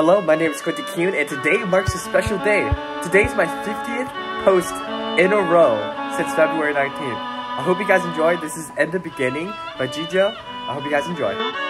Hello, my name is Quinton Kuhn, and today marks a special day. Today is my 50th post in a row since February 19th. I hope you guys enjoy. This is End of Beginning by DGO. I hope you guys enjoy.